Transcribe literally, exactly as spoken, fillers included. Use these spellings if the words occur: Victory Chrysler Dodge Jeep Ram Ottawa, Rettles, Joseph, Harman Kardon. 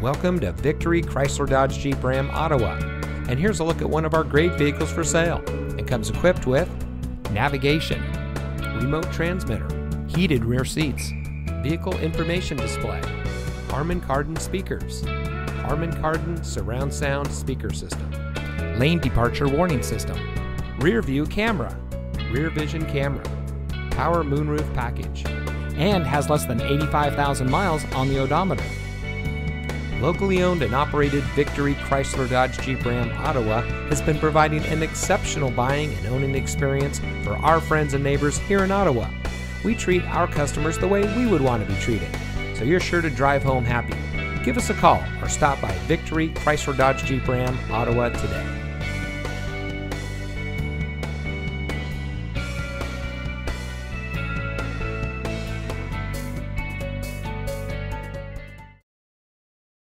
Welcome to Victory Chrysler Dodge Jeep Ram Ottawa, and here's a look at one of our great vehicles for sale. It comes equipped with navigation, remote transmitter, heated rear seats, vehicle information display, Harman Kardon speakers, Harman Kardon surround sound speaker system, lane departure warning system, rear view camera, rear vision camera, power moonroof package, and has less than eighty-five thousand miles on the odometer. Locally owned and operated Victory Chrysler Dodge Jeep Ram Ottawa has been providing an exceptional buying and owning experience for our friends and neighbors here in Ottawa. We treat our customers the way we would want to be treated, so you're sure to drive home happy. Give us a call or stop by Victory Chrysler Dodge Jeep Ram Ottawa today.